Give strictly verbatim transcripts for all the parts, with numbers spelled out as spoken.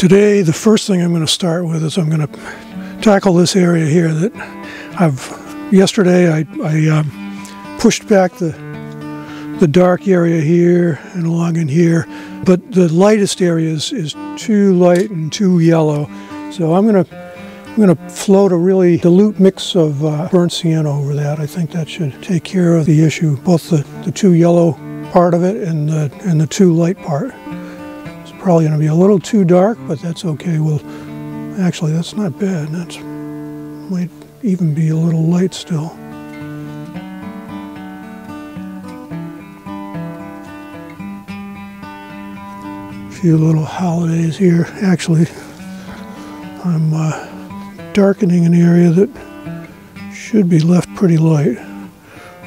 Today, the first thing I'm going to start with is I'm going to tackle this area here that I've, yesterday I, I um, pushed back the, the dark area here and along in here, but the lightest area is, is too light and too yellow. So I'm going to I'm going to float a really dilute mix of uh, burnt sienna over that. I think that should take care of the issue, both the, the too yellow part of it and the, and the too light part. It's probably going to be a little too dark, but that's okay. Well, actually, that's not bad. That might even be a little light still. A few little holidays here. Actually, I'm... Uh, darkening an area that should be left pretty light.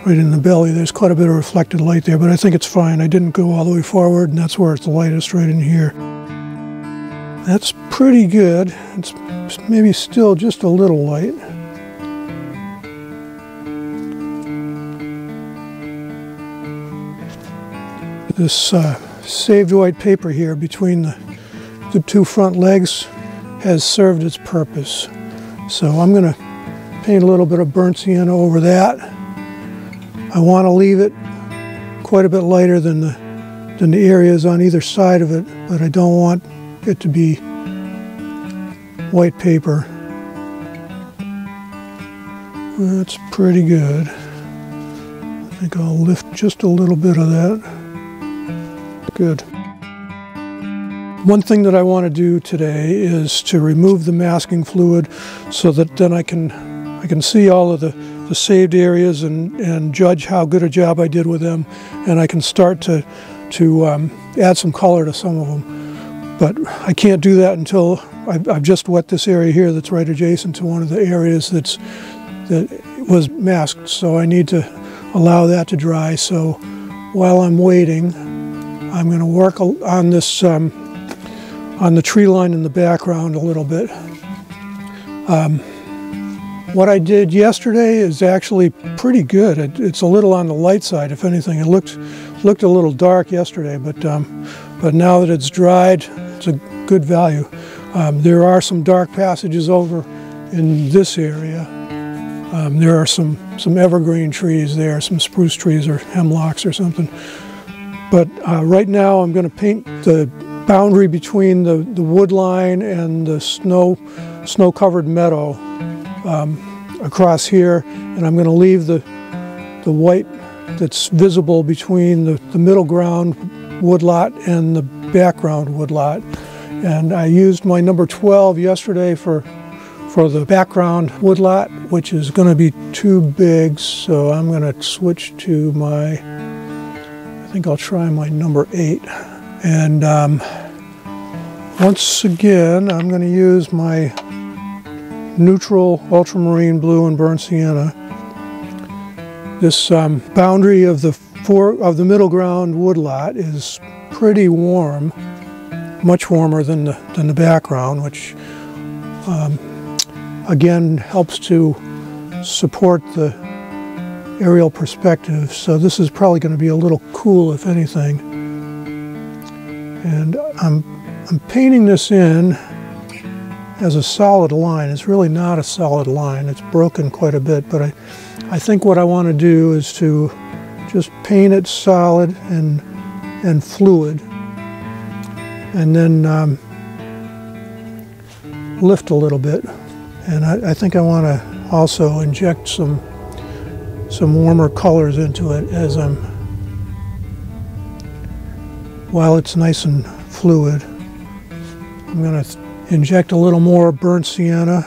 Right in the belly, there's quite a bit of reflected light there, but I think it's fine. I didn't go all the way forward, and that's where it's the lightest, right in here. That's pretty good. It's maybe still just a little light. This uh, saved white paper here between the, the two front legs has served its purpose. So I'm going to paint a little bit of burnt sienna over that. I want to leave it quite a bit lighter than the, than the areas on either side of it, but I don't want it to be white paper. That's pretty good. I think I'll lift just a little bit of that. Good. One thing that I want to do today is to remove the masking fluid so that then I can I can see all of the, the saved areas and, and judge how good a job I did with them, and I can start to, to um, add some color to some of them. But I can't do that until I've, I've just wet this area here that's right adjacent to one of the areas that's, that was masked, so I need to allow that to dry. So while I'm waiting, I'm going to work on this um, on the tree line in the background a little bit. Um, what I did yesterday is actually pretty good. It, it's a little on the light side, if anything. It looked looked a little dark yesterday, but um, but now that it's dried, it's a good value. Um, there are some dark passages over in this area. Um, there are some some evergreen trees there, some spruce trees or hemlocks or something. But uh, right now, I'm going to paint the boundary between the, the wood line and the snow, snow-covered meadow um, across here, and I'm going to leave the, the white that's visible between the, the middle ground woodlot and the background woodlot. And I used my number twelve yesterday for, for the background woodlot, which is going to be too big, so I'm going to switch to my, I think I'll try my number eight. And um, once again, I'm going to use my neutral ultramarine blue and burnt sienna. This um, boundary of the four, of the middle ground woodlot is pretty warm, much warmer than the than the background, which um, again helps to support the aerial perspective. So this is probably going to be a little cool, if anything. And I'm, I'm painting this in as a solid line. It's really not a solid line. It's broken quite a bit, but I, I think what I want to do is to just paint it solid and, and fluid, and then um, lift a little bit. And I, I think I want to also inject some, some warmer colors into it as I'm while it's nice and fluid. I'm going to inject a little more burnt sienna.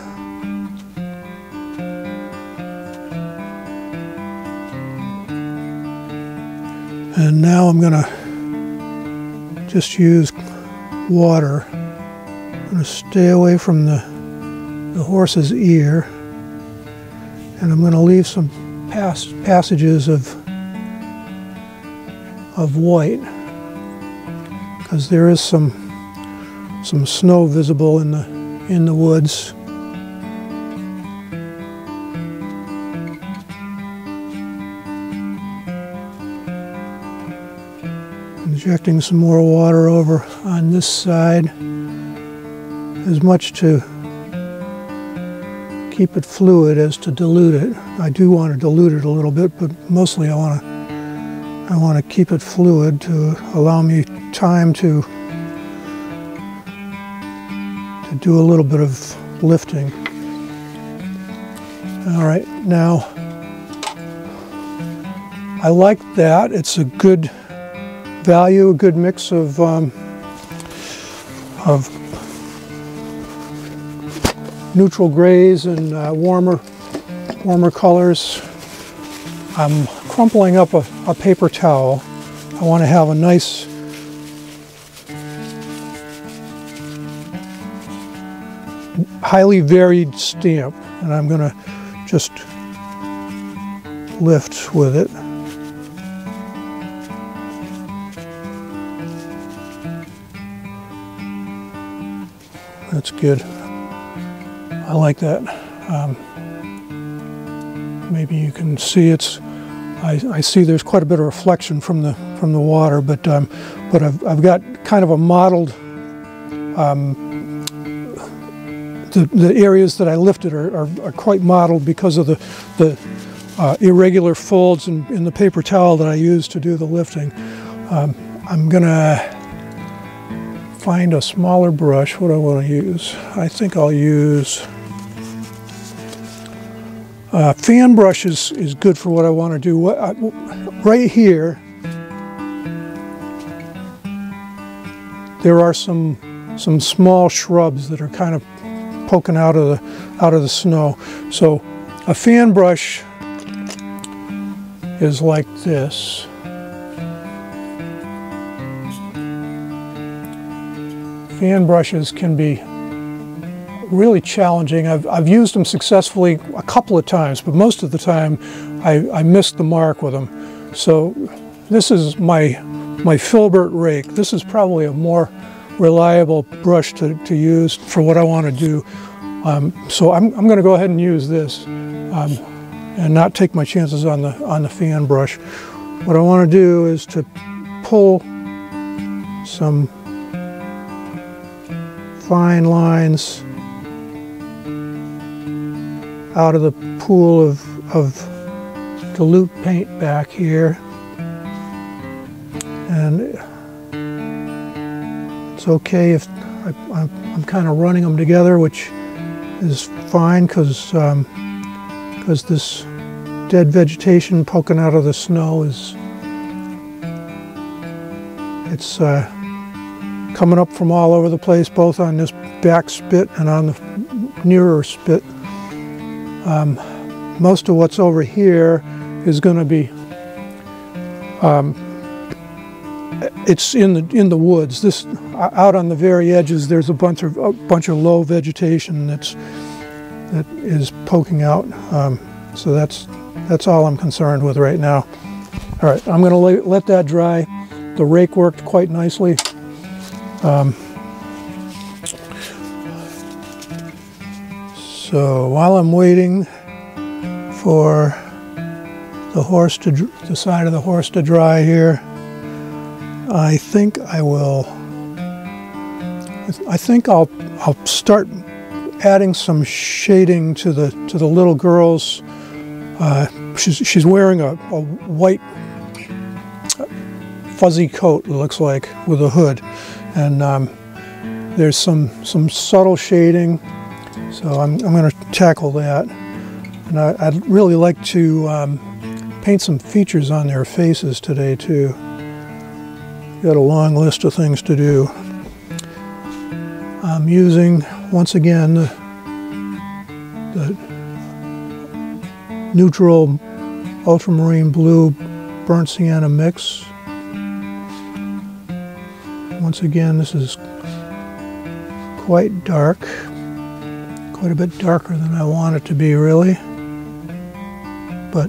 And now I'm going to just use water. I'm going to stay away from the, the horse's ear. And I'm going to leave some pass, passages of, of white, because there is some some snow visible in the in the woods. Injecting some more water over on this side. as much to keep it fluid as to dilute it. I do want to dilute it a little bit, but mostly I want to I want to keep it fluid to allow me time to to do a little bit of lifting. All right, now I like that. It's a good value, a good mix of um, of neutral grays and uh, warmer warmer colors. I'm crumpling up a, a paper towel. I want to have a nice highly varied stamp, and I'm going to just lift with it. That's good. I like that. Um, maybe you can see it's. I, I see there's quite a bit of reflection from the from the water, but um, but I've I've got kind of a mottled. Um, The, the areas that I lifted are, are, are quite mottled because of the, the uh, irregular folds in, in the paper towel that I use to do the lifting. Um, I'm gonna find a smaller brush. What do I want to use? I think I'll use uh, fan brush is, is good for what I want to do. What I, right here, there are some some small shrubs that are kind of poking out of the out of the snow. So a fan brush is like this. Fan brushes can be really challenging. I've, I've used them successfully a couple of times, but most of the time I, I missed the mark with them. So this is my my Filbert rake. This is probably a more reliable brush to, to use for what I want to do. Um, so I'm, I'm going to go ahead and use this um, and not take my chances on the, on the fan brush. What I want to do is to pull some fine lines out of the pool of, of dilute paint back here. And it's okay if I, I'm, I'm kind of running them together, which is fine because um, because this dead vegetation poking out of the snow is it's uh, coming up from all over the place, both on this back spit and on the nearer spit. Um, most of what's over here is going to be. Um, It's in the in the woods. This out on the very edges, there's a bunch of a bunch of low vegetation that's that is poking out. Um, so that's that's all I'm concerned with right now. All right, I'm going to let that dry. The rake worked quite nicely. Um, so while I'm waiting for the horse to the side of the horse to dry here. I think I will, I think I'll, I'll start adding some shading to the, to the little girl's, uh, she's, she's wearing a, a white fuzzy coat, it looks like, with a hood. And um, there's some, some subtle shading, so I'm, I'm going to tackle that. And I, I'd really like to um, paint some features on their faces today, too. Got a long list of things to do. I'm using, once again, the, the neutral ultramarine blue burnt sienna mix. Once again, this is quite dark, quite a bit darker than I want it to be, really. But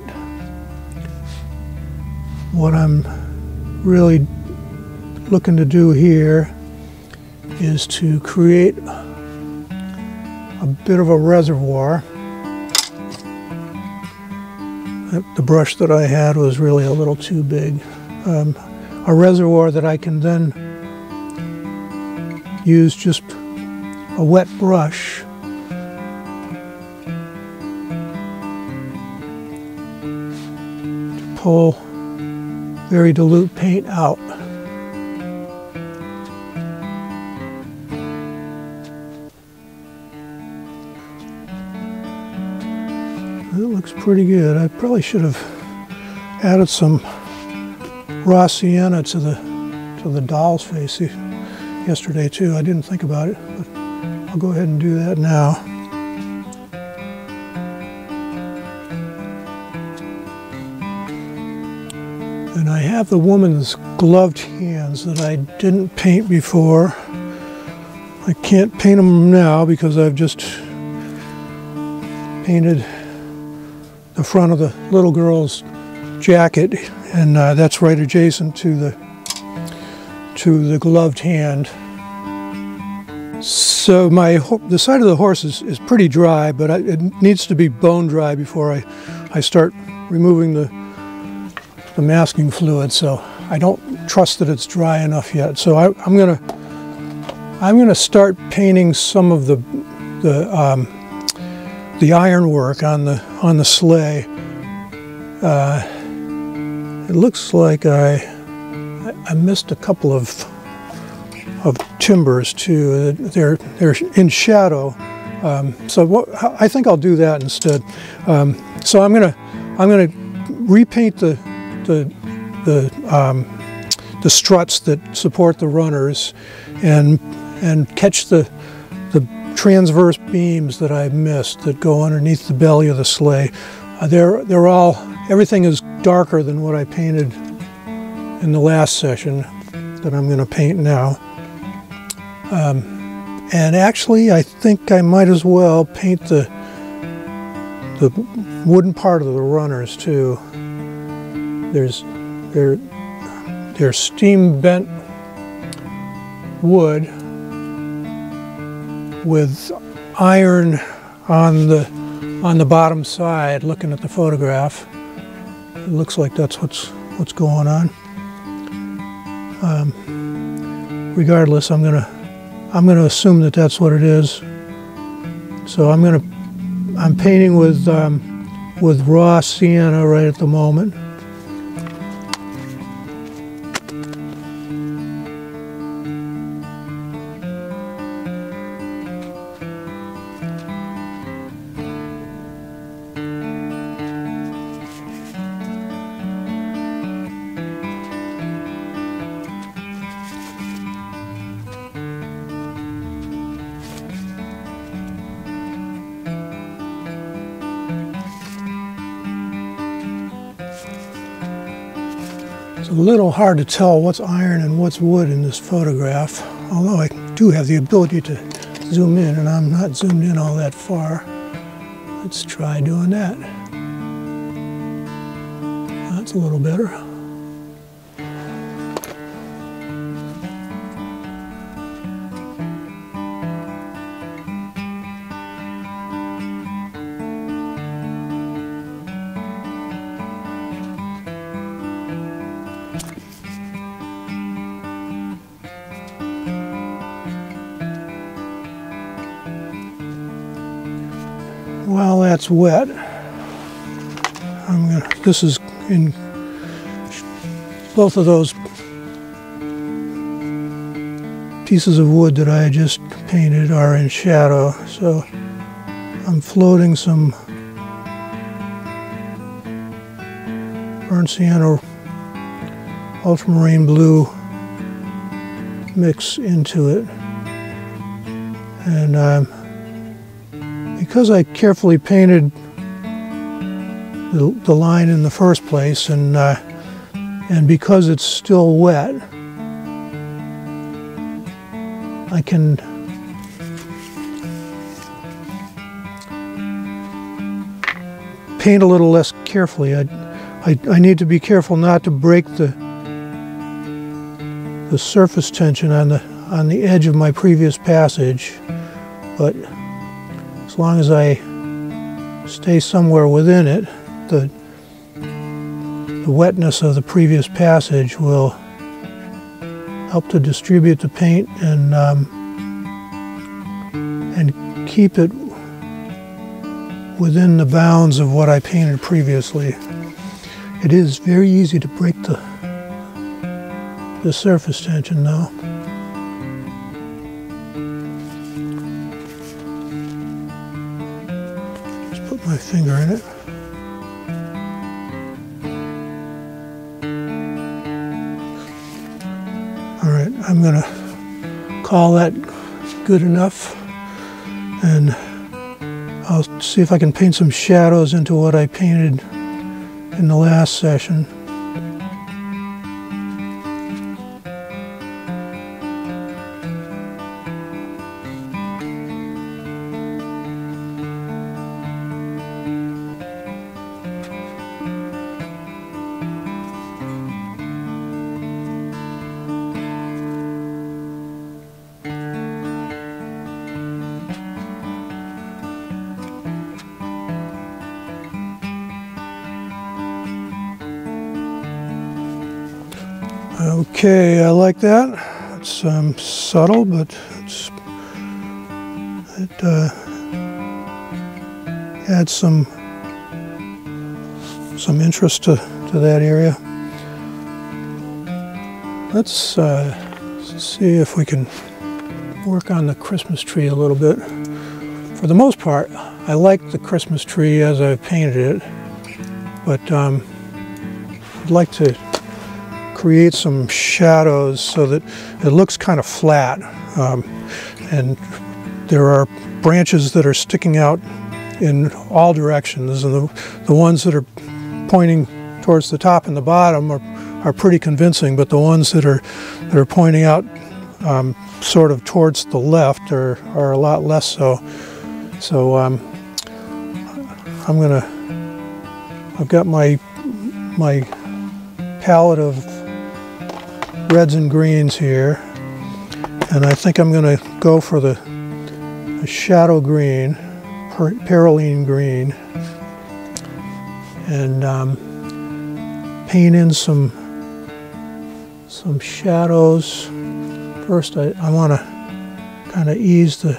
what I'm really looking to do here is to create a bit of a reservoir. The brush that I had was really a little too big. Um, a reservoir that I can then use just a wet brush. To pull very dilute paint out. It looks pretty good. I probably should have added some raw sienna to the to the doll's face yesterday too. I didn't think about it, but I'll go ahead and do that now. And I have the woman's gloved hands that I didn't paint before. I can't paint them now because I've just painted the front of the little girl's jacket, and uh, that's right adjacent to the to the gloved hand. So my the side of the horse is, is pretty dry, but I, it needs to be bone dry before I I start removing the the masking fluid. So I don't trust that it's dry enough yet. So I, I'm gonna I'm gonna start painting some of the the um, the ironwork on the on the sleigh. Uh, it looks like I I missed a couple of of timbers too. They're they're in shadow, um, so what, I think I'll do that instead. Um, so I'm gonna I'm gonna repaint the the the um, the struts that support the runners, and and catch the the transverse beams that I missed that go underneath the belly of the sleigh. Uh, they're they're all everything is darker than what I painted in the last session that I'm going to paint now. Um, and actually, I think I might as well paint the the wooden part of the runners too. There's they're they're steam bent wood with iron on the on the bottom side. Looking at the photograph, it looks like that's what's what's going on. Um, regardless, I'm gonna I'm gonna assume that that's what it is. So I'm gonna I'm painting with um, with raw sienna right at the moment. It's a little hard to tell what's iron and what's wood in this photograph, although I do have the ability to zoom in, and I'm not zoomed in all that far. Let's try doing that. That's a little better. While that's wet, I'm gonna, this is in both of those pieces of wood that I just painted are in shadow, so I'm floating some burnt sienna ultramarine blue mix into it, and um, because I carefully painted the, the line in the first place, and uh, and because it's still wet, I can paint a little less carefully. I, I I need to be careful not to break the the surface tension on the on the edge of my previous passage, but as long as I stay somewhere within it, the, the wetness of the previous passage will help to distribute the paint and um, and keep it within the bounds of what I painted previously. It is very easy to break the, the surface tension now. Just put my finger in it. All right, I'm gonna call that good enough, and I'll see if I can paint some shadows into what I painted in the last session. Okay, I like that. It's um, subtle, but it's, it uh, adds some some interest to, to that area. Let's uh, see if we can work on the Christmas tree a little bit. For the most part, I like the Christmas tree as I've painted it, but um, I'd like to create some shadows so that it looks kind of flat, um, and there are branches that are sticking out in all directions, and the, the ones that are pointing towards the top and the bottom are, are pretty convincing, but the ones that are that are pointing out um, sort of towards the left are, are a lot less so. So um, I'm gonna I've got my my palette of reds and greens here, and I think I'm going to go for the, the shadow green, per, perylene green, and um, paint in some some shadows. First, I, I want to kind of ease the,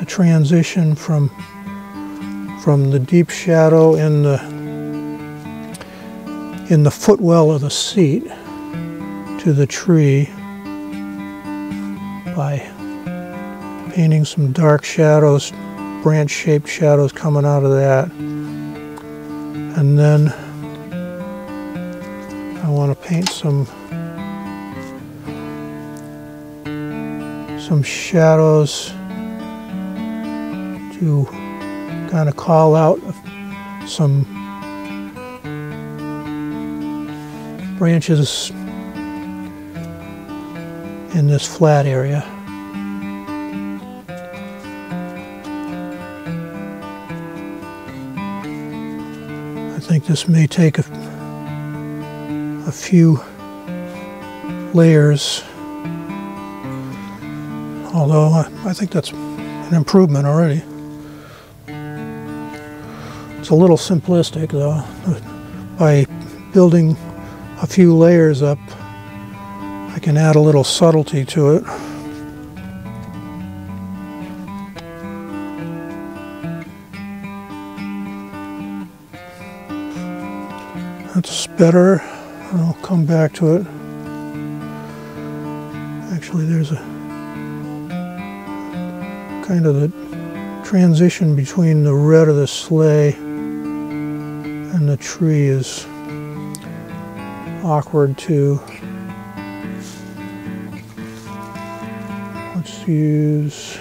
the transition from from the deep shadow in the in the footwell of the seat to the tree by painting some dark shadows, branch-shaped shadows coming out of that. And then I want to paint some some shadows to kind of call out some branches in this flat area. I think this may take a, a few layers, although I, I think that's an improvement already. It's a little simplistic though, by building a few layers up, I can add a little subtlety to it. That's better. I'll come back to it. Actually, there's a kind of the transition between the red of the sleigh and the tree is awkward too. Let's use,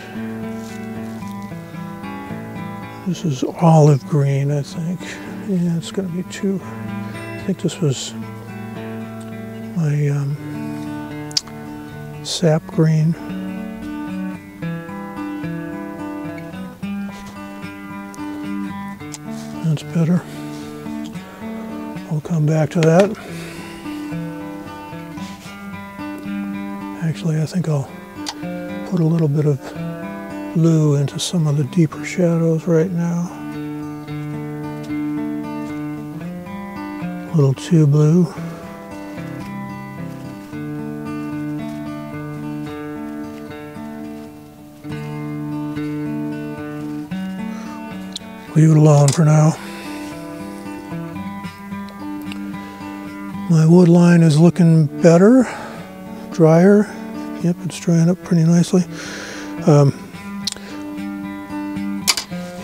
this is olive green, I think. Yeah, it's going to be too, I think this was my um, sap green. That's better. We'll come back to that. Actually, I think I'll put a little bit of blue into some of the deeper shadows right now. A little too blue. leave it alone for now. My wood line is looking better, drier. Yep, it's drying up pretty nicely. Um,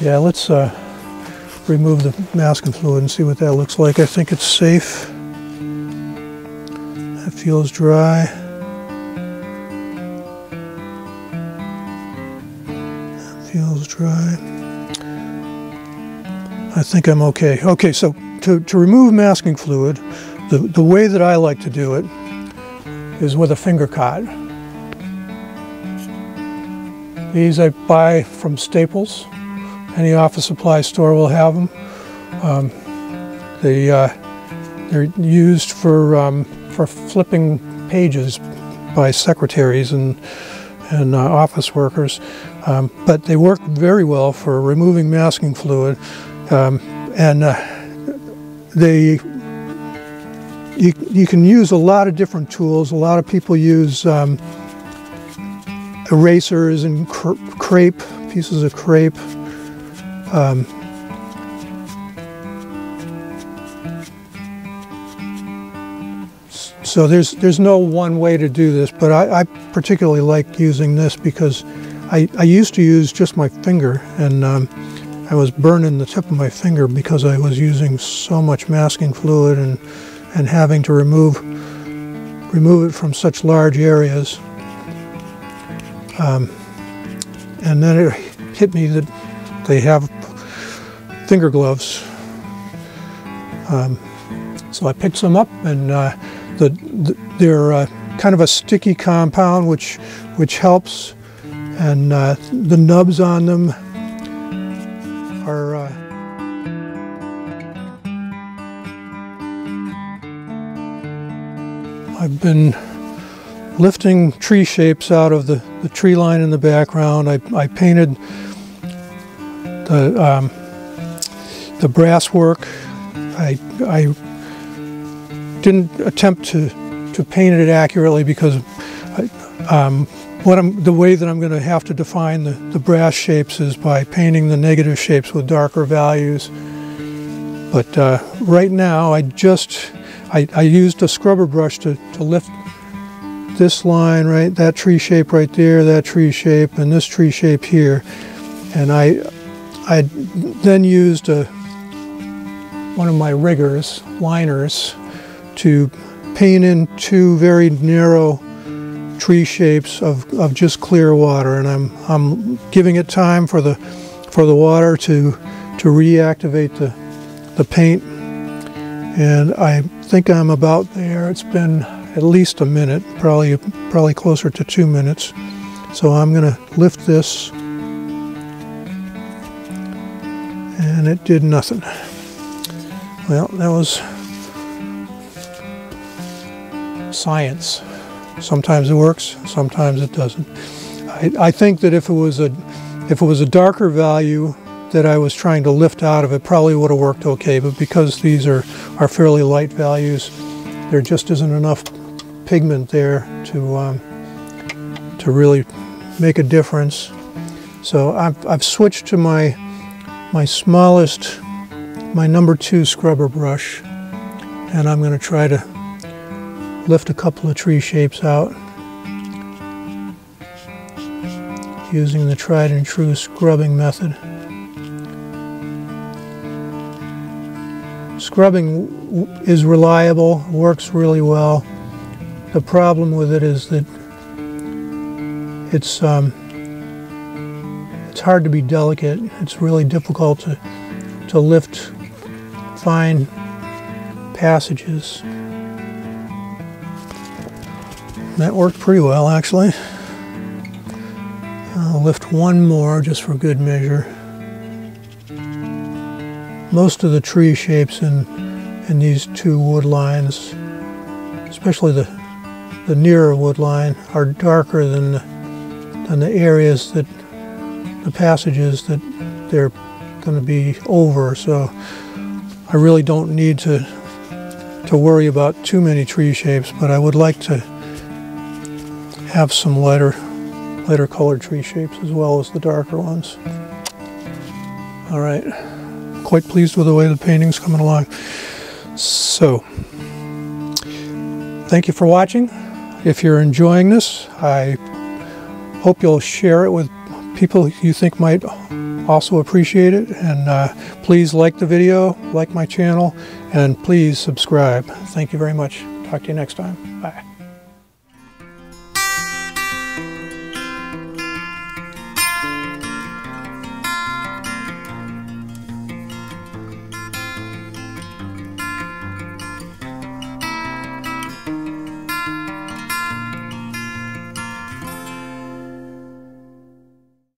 yeah, let's uh, remove the masking fluid and see what that looks like. I think it's safe. That feels dry. That feels dry. I think I'm okay. Okay, so to, to remove masking fluid, the, the way that I like to do it is with a finger cot. These I buy from Staples. Any office supply store will have them. Um, they, uh, they're used for, um, for flipping pages by secretaries and, and uh, office workers, um, but they work very well for removing masking fluid. Um, and uh, they, you, you can use a lot of different tools. A lot of people use um, erasers and cr crepe, pieces of crepe. Um, so there's there's no one way to do this, but I, I particularly like using this because I, I used to use just my finger, and um, I was burning the tip of my finger because I was using so much masking fluid and and having to remove remove it from such large areas, um, and then it hit me that they have finger gloves. Um, so I picked some up, and uh, the, the, they're uh, kind of a sticky compound, which, which helps. And uh, the nubs on them are uh, I've been lifting tree shapes out of the, the tree line in the background. I, I painted The, um, the brass work. I, I didn't attempt to, to paint it accurately because I, um, what I'm, the way that I'm going to have to define the, the brass shapes is by painting the negative shapes with darker values. But uh, right now I just, I, I used a scrubber brush to, to lift this line, right, that tree shape right there, that tree shape, and this tree shape here. And I I then used a, one of my riggers, liners, to paint in two very narrow tree shapes of, of just clear water, and I'm I'm giving it time for the for the water to to reactivate the the paint, and I think I'm about there. It's been at least a minute, probably probably closer to two minutes. So I'm going to lift this. And it did nothing. Well, that was science. Sometimes it works, sometimes it doesn't. I, I think that if it was a if it was a darker value that I was trying to lift out of it, probably would have worked okay. But because these are are fairly light values, there just isn't enough pigment there to um, to really make a difference. So I've I've switched to my my smallest, my number two scrubber brush, and I'm going to try to lift a couple of tree shapes out using the tried and true scrubbing method. Scrubbing is reliable, works really well. The problem with it is that it's um, It's hard to be delicate. It's really difficult to, to lift fine passages. That worked pretty well, actually. I'll lift one more just for good measure. Most of the tree shapes in, in these two wood lines, especially the, the nearer wood line, are darker than the, than the areas that the passages that they're going to be over, so I really don't need to to worry about too many tree shapes, but I would like to have some lighter lighter colored tree shapes as well as the darker ones. All right. quite pleased with the way the painting's coming along. So, thank you for watching. If you're enjoying this, I hope you'll share it with people you think might also appreciate it. And uh, please like the video, like my channel, and please subscribe. Thank you very much. Talk to you next time. Bye.